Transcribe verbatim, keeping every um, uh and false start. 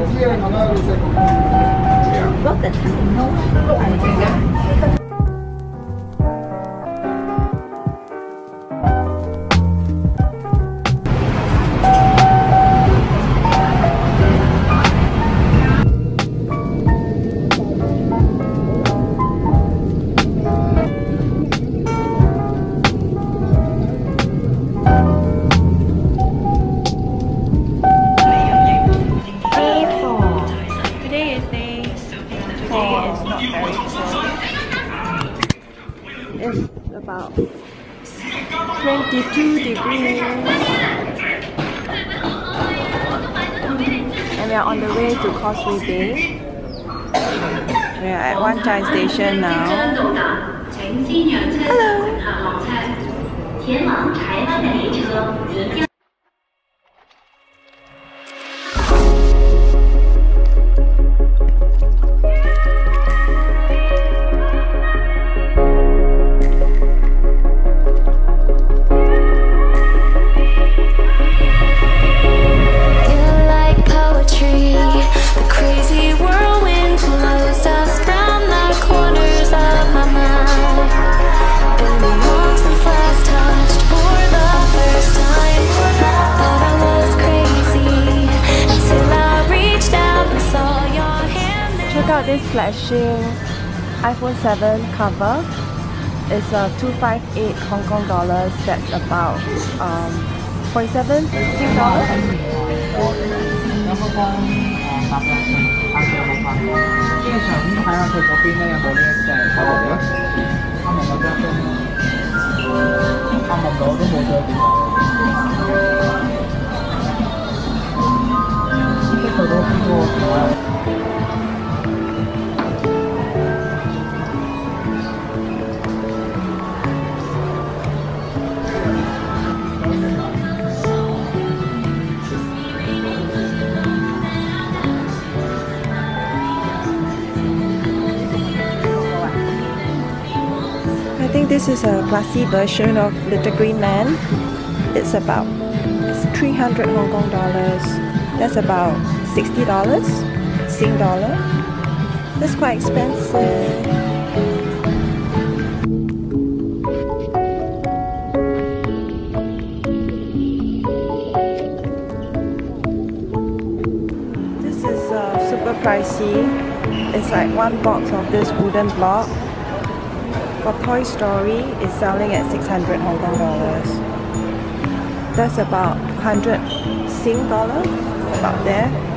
Yeah. Look at that. twenty-two degrees, and we are on the way to Causeway Bay. We are at Wan Chai station now. Hello. This flashing iPhone seven cover is uh, two hundred fifty-eight Hong Kong dollars. That's about um, forty-seven Sing dollars. I think this is a classy version of Little Green Man. It's about it's three hundred Hong Kong dollars. That's about sixty dollars Sing dollar. That's quite expensive. This is uh, super pricey. It's like one box of this wooden block. For Toy Story is selling at six hundred Hong Kong dollars. That's about one hundred Sing dollar, about there.